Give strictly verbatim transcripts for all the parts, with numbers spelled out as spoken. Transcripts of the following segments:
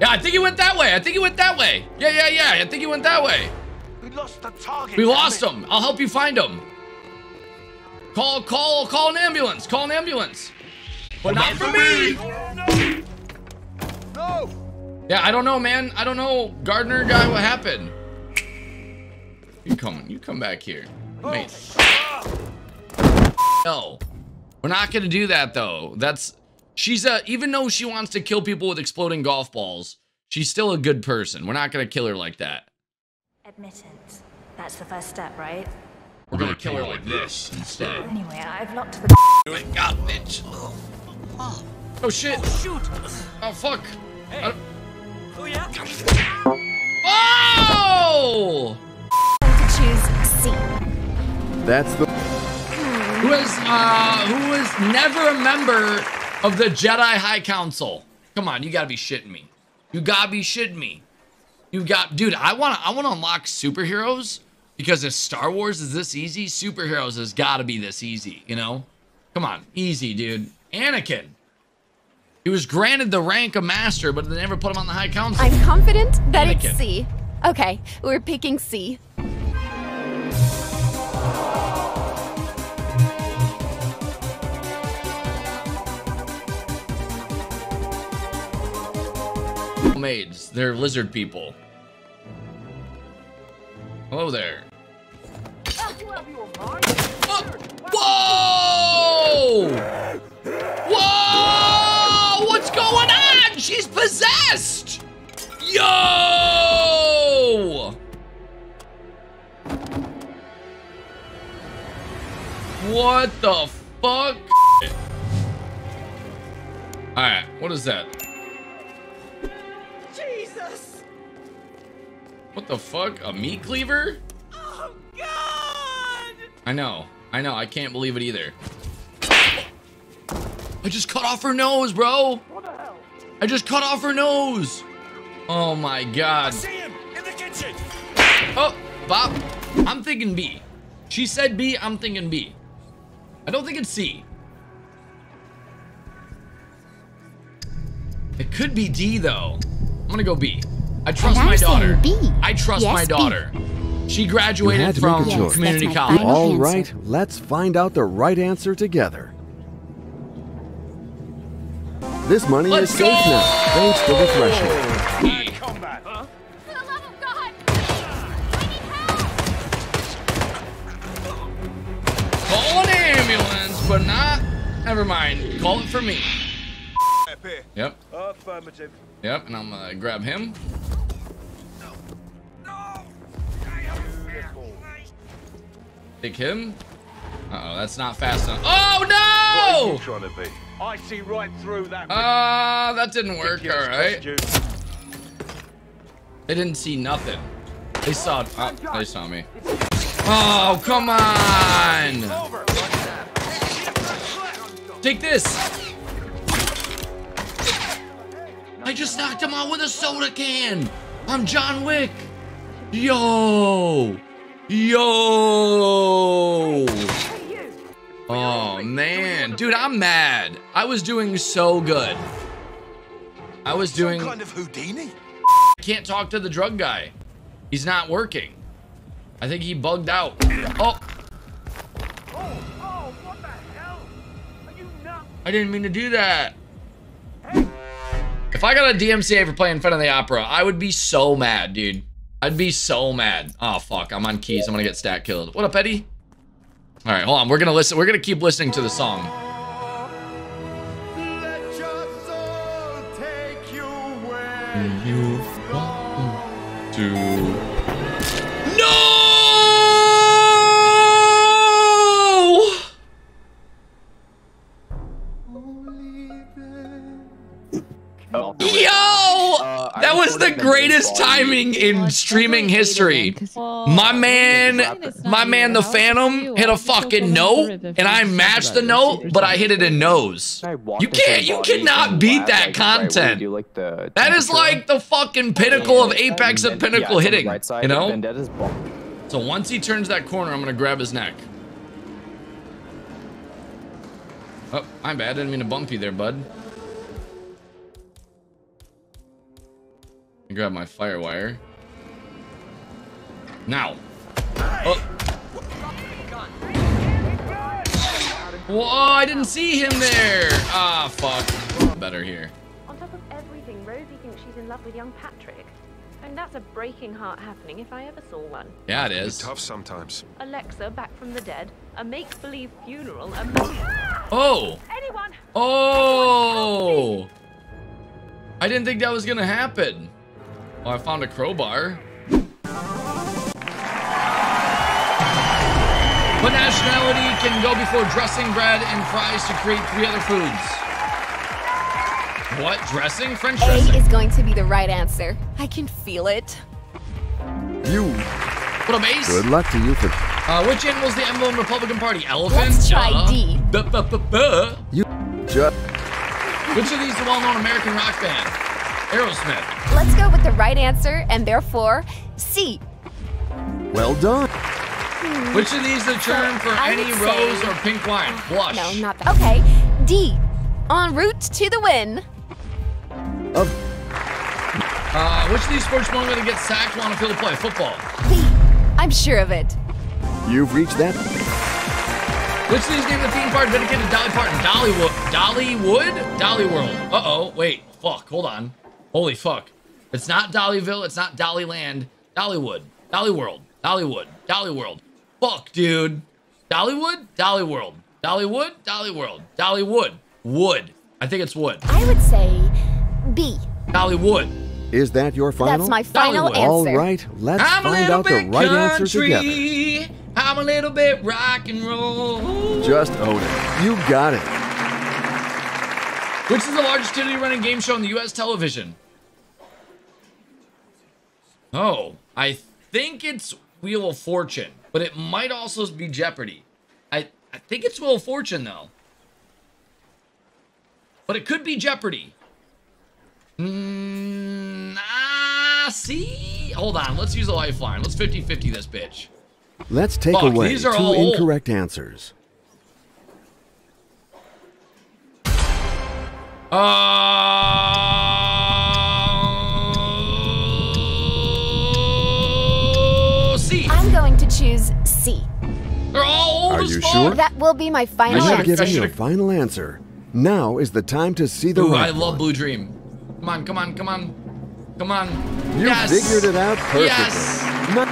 Yeah, I think he went that way. I think he went that way. Yeah, yeah, yeah. I think he went that way. We lost the target. We lost him. I'll help you find him. Call, call, call an ambulance. Call an ambulance. But not for me. No. Yeah, I don't know, man. I don't know, Gardner guy. What happened? You come, you come back here, mate. No, we're not gonna do that though. That's. She's a, even though she wants to kill people with exploding golf balls, she's still a good person. We're not gonna kill her like that. Admittance. That's the first step, right? We're gonna kill her like this instead. Anyway, I've locked the Wake up, bitch. Oh shit. Oh, shoot. Oh fuck. Hey. Oh yeah. Oh! To choose C. That's the Who is uh who is never a member of the Jedi High Council. Come on, you gotta be shitting me. You gotta be shitting me. You got, dude, I wanna, I wanna unlock superheroes because if Star Wars is this easy, superheroes has gotta be this easy, you know? Come on, easy, dude. Anakin. He was granted the rank of master, but they never put him on the High Council. I'm confident that Anakin. It's C. Okay, we're picking C. Maids, they're lizard people. Hello there. Oh. Whoa! Whoa! What's going on? She's possessed! Yo! What the fuck? Alright, what is that? What the fuck? A meat cleaver? Oh god! I know. I know. I can't believe it either. I just cut off her nose, bro! What the hell? I just cut off her nose! Oh my god. I see him in the kitchen! Oh, Bob. I'm thinking B. She said B, I'm thinking B. I don't think it's C. It could be D though. I'm gonna go B. I trust my daughter. I trust yes, my daughter. B. She graduated from yes, community college. All answer. Right, let's find out the right answer together. This money let's is go! Safe now, thanks to the threshold. Combat, huh? For the love of God! I need help! Call an ambulance, but not. Never mind. Call it for me. Yep. Affirmative. Yep, and I'm gonna grab him. Take him. Uh oh, that's not fast enough. Oh no! What are you trying to be? I see right through that. Ah, uh, that didn't work. All right. They didn't see nothing. They saw. Oh, they saw me. Oh come on! Take this. I just knocked him out with a soda can. I'm John Wick. Yo. Yo! Oh man, dude, I'm mad. I was doing so good. I was doing kind of Houdini. I can't talk to the drug guy. He's not working. I think he bugged out. Oh! Oh, oh, what the hell? Are you nuts? I didn't mean to do that. Hey. If I got a D M C A for playing Phantom of the Opera, I would be so mad, dude. I'd be so mad. Oh, fuck. I'm on keys. I'm going to get stat killed. What up, Eddie? All right, hold on. We're going to listen. We're going to keep listening to the song. Let your soul take you where you want to. No! Yo! That was the greatest timing in streaming history. My man, my man, the Phantom hit a fucking note, and I matched the note, but I hit it in nose. You can't, you cannot beat that content. That is like the fucking pinnacle of apex of pinnacle hitting, you know? So once he turns that corner, I'm gonna grab his neck. Oh, my bad. I didn't mean to bump you there, bud. grab my fire wire. Now. Oh. Whoa, I didn't see him there. Ah, fuck. Better here. On top of everything, Rosie thinks she's in love with young Patrick. And that's a breaking heart happening if I ever saw one. Yeah, it is. It's tough sometimes. Alexa back from the dead, a make-believe funeral, a Oh! Anyone? Oh! I didn't think that was gonna happen. Oh, I found a crowbar. What nationality can go before dressing bread and fries to create three other foods? What dressing? French dressing. A is going to be the right answer. I can feel it. You. What a base. Good luck to you. For uh, which animal's the emblem of the Republican Party? Elephant? Let's try uh, D. Buh, buh, buh, buh. You. Ju which of these is the well-known American rock band? Aerosmith. Let's go with the right answer and therefore C. Well done. Hmm. Which of these is the term so for I any rose say... or pink wine? Blush. No, not that. Okay, D. En route to the win. Of. Uh, which of these sportsmen are going to get sacked while on a field of play? Football. I'm sure of it. You've reached that. Which of these named the theme park dedicated to Dolly Parton? Dollywood. Dollywood? Dolly World. Uh oh. Wait. Fuck. Hold on. Holy fuck. It's not Dollyville. It's not Dollyland. Dollywood. Dolly World. Dollywood. Dolly World. Fuck, dude. Dollywood? Dolly World. Dollywood? Dolly World. Dollywood. Wood. I think it's wood. I would say B. Dollywood. Is that your final? That's my final Dollywood. Answer. All right, let's I'm find out the right country. Answer together. I'm a little bit rock and roll. Just own it. You got it. Which is the largest city running game show on the U S television? Oh, I think it's Wheel of Fortune, but it might also be Jeopardy. I, I think it's Wheel of Fortune, though. But it could be Jeopardy. Mm, ah, see? Hold on, let's use a lifeline. Let's fifty fifty this bitch. Let's take Fuck, away these are two all incorrect old. Answers. Uh, C. I'm going to choose C. They're all old Are as you fuck. Sure? That will be my final answer. I have given you a final answer. Now is the time to see the Ooh, right I love one. Blue Dream. Come on, come on, come on. Come on. You yes. figured it out perfectly. Yes. No.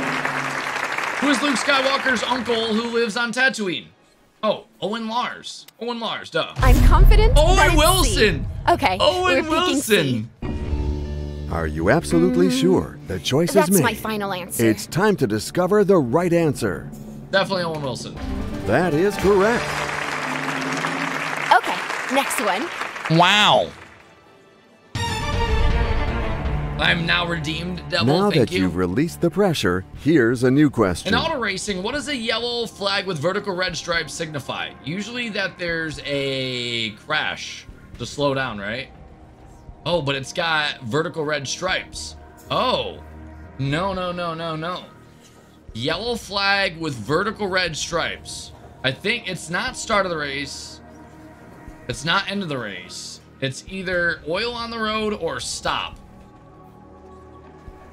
Who is Luke Skywalker's uncle who lives on Tatooine? Oh, Owen Lars. Owen Lars, duh. I'm confident Owen that it's Wilson. C. Okay, Owen Wilson. C. Are you absolutely mm. sure? The choice That's is made. That's my final answer. It's time to discover the right answer. Definitely Owen Wilson. That is correct. Next one. Wow. I'm now redeemed, devil. Now that you've released the pressure, here's a new question. In auto racing, what does a yellow flag with vertical red stripes signify? Usually that there's a crash to slow down, right? Oh, but it's got vertical red stripes. Oh. No, no, no, no, no. Yellow flag with vertical red stripes. I think it's not start of the race. It's not end of the race. It's either oil on the road or stop.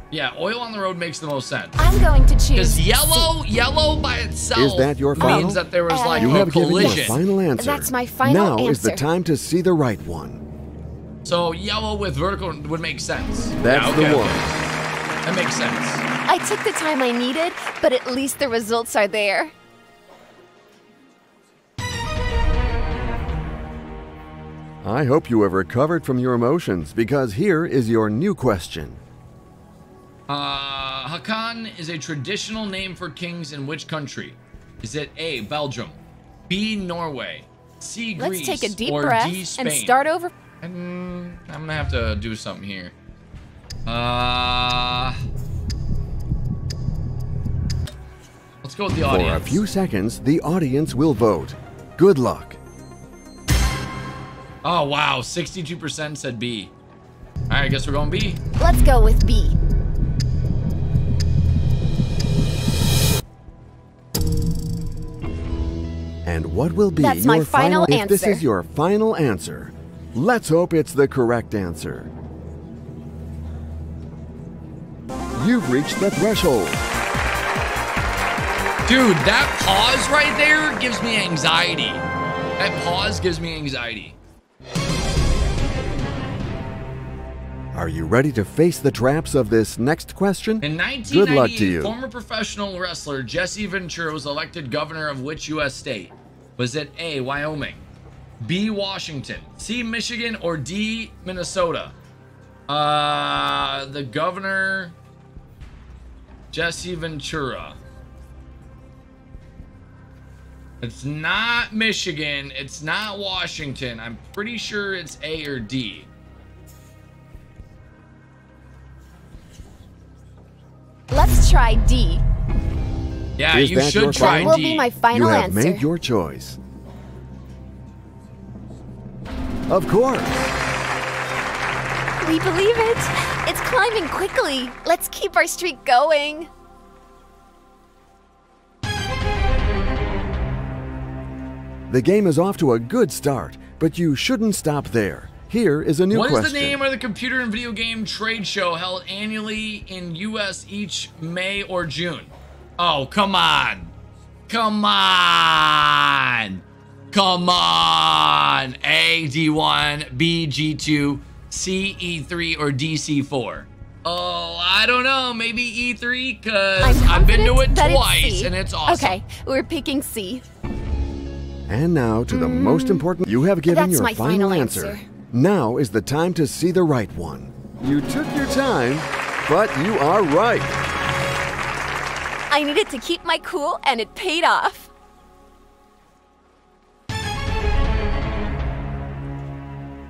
Yeah, oil on the road makes the most sense. I'm going to choose. Because yellow, yellow by itself is that your final? Means that there was uh, like you a have collision. Given your final answer. That's my final now answer. Now is the time to see the right one. So yellow with vertical would make sense. That's yeah, okay, the one. Okay. That makes sense. I took the time I needed, but at least the results are there. I hope you have recovered from your emotions, because here is your new question. Uh, Hakan is a traditional name for kings in which country? Is it A, Belgium, B, Norway, C, Greece, Let's take a deep or breath D, Spain? And start over. I'm, I'm gonna have to do something here. Uh, let's go with the audience. For a few seconds, the audience will vote. Good luck. Oh, wow. sixty-two percent said B. All right, I guess we're going B. Let's go with B. And what will be That's your my final, final answer. If this is your final answer, let's hope it's the correct answer. You've reached the threshold. Dude, that pause right there gives me anxiety. That pause gives me anxiety. Are you ready to face the traps of this next question? In nineteen ninety-eight, good luck to you. Former professional wrestler Jesse Ventura was elected governor of which U S state? Was it A, Wyoming, B, Washington, C, Michigan, or D, Minnesota? Uh, the governor, Jesse Ventura. It's not Michigan. It's not Washington. I'm pretty sure it's A or D. Let's try D. Yeah, you should try D. That will be my final answer. You have made your choice. Of course. We believe it. It's climbing quickly. Let's keep our streak going. The game is off to a good start, but you shouldn't stop there. Here is a new question. What is the name of the computer and video game trade show held annually in U S each May or June? Oh, come on. Come on. Come on. A, D one, B, G two, C, E three, or D, C four? Oh, I don't know. Maybe E three, because I've been to it twice, it's and it's awesome. Okay, we're picking C. And now to the mm. most important. You have given That's your my final, final answer. answer. Now is the time to see the right one. You took your time, but you are right. I needed to keep my cool, and it paid off.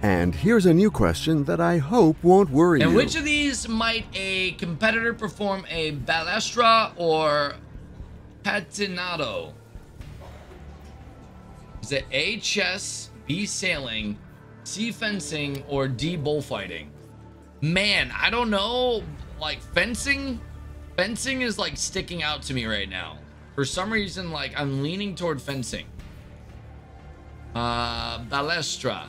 And here's a new question that I hope won't worry you. In which of these might a competitor perform a balestra or patinado? Is it A, chess, B, sailing, C, fencing, or D, bullfighting? Man, I don't know. Like, fencing? Fencing is, like, sticking out to me right now. For some reason, like, I'm leaning toward fencing. Uh, balestra.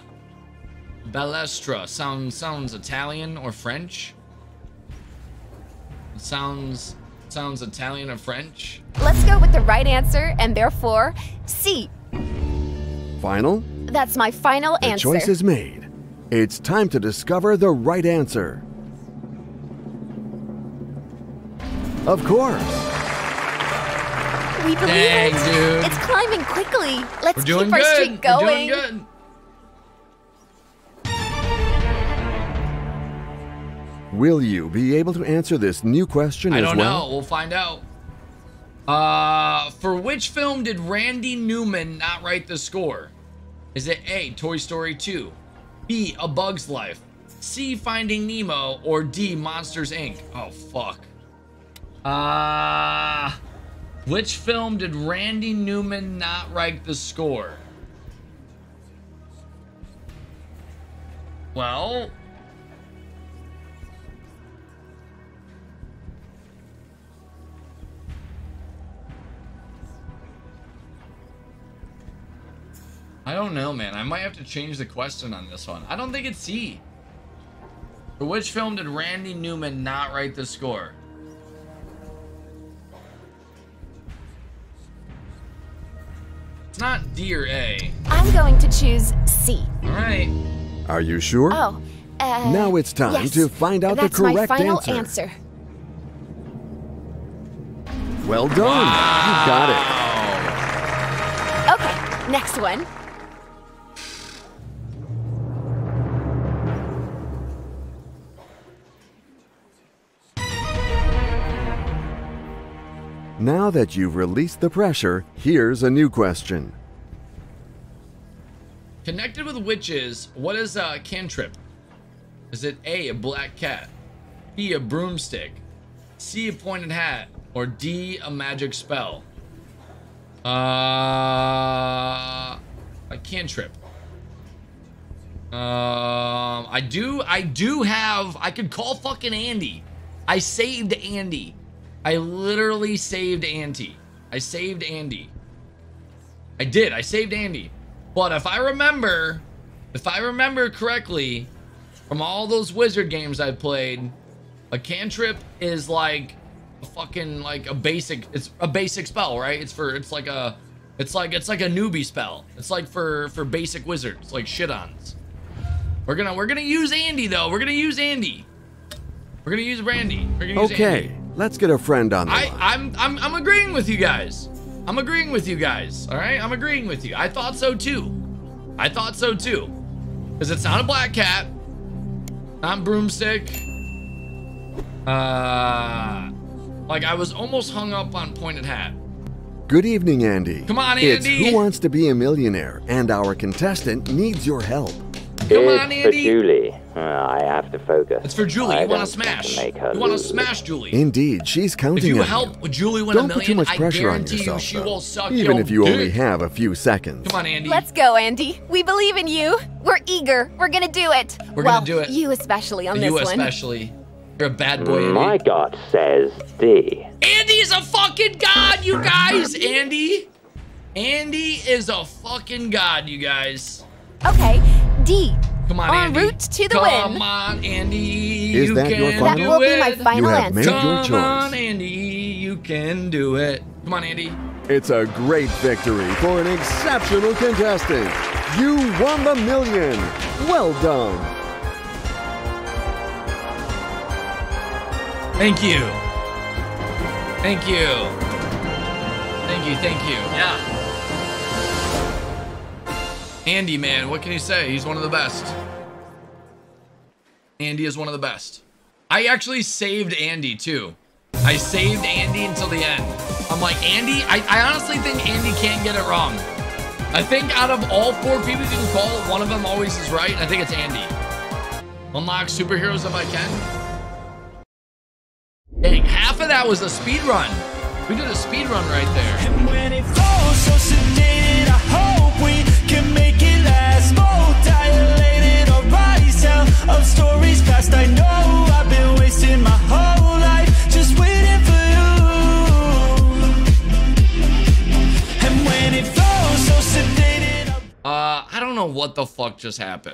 Balestra. Sound, sounds Italian or French. It sounds, sounds Italian or French. Let's go with the right answer, and therefore, C. Final? That's my final answer. The choice is made. It's time to discover the right answer. Of course. We believe Dang, it. Dude. It's climbing quickly. Let's We're doing keep our good. streak going. We're doing good. Will you be able to answer this new question I as well? I don't know. We'll find out. Uh, for which film did Randy Newman not write the score? Is it A, Toy Story two, B, A Bug's Life, C, Finding Nemo, or D, Monsters Incorporated? Oh, fuck. Uh, which film did Randy Newman not write the score? Well... I don't know, man. I might have to change the question on this one. I don't think it's C. For which film did Randy Newman not write the score? It's not D or A. I'm going to choose C. All right. Are you sure? Oh, uh, now it's time yes. to find out That's the correct my final answer. answer. Well done. Wow. You got it. Okay, next one. Now that you've released the pressure, here's a new question. Connected with witches, what is a cantrip? Is it A, a black cat, B, a broomstick, C, a pointed hat, or D, a magic spell? Uh, a cantrip. Um, uh, I do, I do have, I could call fucking Andy. I saved Andy. I literally saved Andy. I saved Andy. I did. I saved Andy. But if I remember, if I remember correctly, from all those wizard games I played, A cantrip is like a fucking like a basic. It's a basic spell, right? It's for it's like a, it's like it's like a newbie spell. It's like for for basic wizards, like shit-ons. We're gonna we're gonna use Andy though. We're gonna use Andy. We're gonna use Randy. We're gonna use okay, Andy. Let's get a friend on. I line. I'm I'm I'm agreeing with you guys. I'm agreeing with you guys. All right, I'm agreeing with you. I thought so too. I thought so too, because it's not a black cat, not broomstick. Uh, like I was almost hung up on pointed hat. Good evening, Andy. Come on, Andy. It's Who Wants to Be a Millionaire, and our contestant needs your help. Come it's on, Andy. For Julie. Uh, I have to focus. It's for Julie. I you want to smash. You want to smash Julie. Indeed, she's counting. If you on help you. Julie win Don't a million, put too much pressure on yourself, you she will suck even if you dick. Only have a few seconds. Come on, Andy. Let's go, Andy. We believe in you. We're eager. We're gonna do it. We're well, gonna do it. You especially on you this one. You especially. You're a bad boy. Andy. My God says D. Andy's a fucking god, you guys. Andy. Andy is a fucking god, you guys. Okay. D. Come on, Andy. En route to the win. Come on, Andy. Is that your final? That will be my final answer. You have made your choice. Come on, Andy. You can do it. Come on, Andy. It's a great victory for an exceptional contestant. You won the million. Well done. Thank you. Thank you. Thank you. Thank you. Yeah. Andy, man, what can you say? He's one of the best. Andy is one of the best. I actually saved Andy, too. I saved Andy until the end. I'm like, Andy, I, I honestly think Andy can't get it wrong. I think out of all four people you can call, one of them always is right. I think it's Andy. Unlock superheroes if I can. Dang, half of that was a speed run. We did a speed run right there. And when it falls so sedated, I hope we can make it last. Both dilated or bodies tell of stories past. I know I've been wasting my whole life just waiting for you. And when it falls so sedated. Uh, I don't know what the fuck just happened.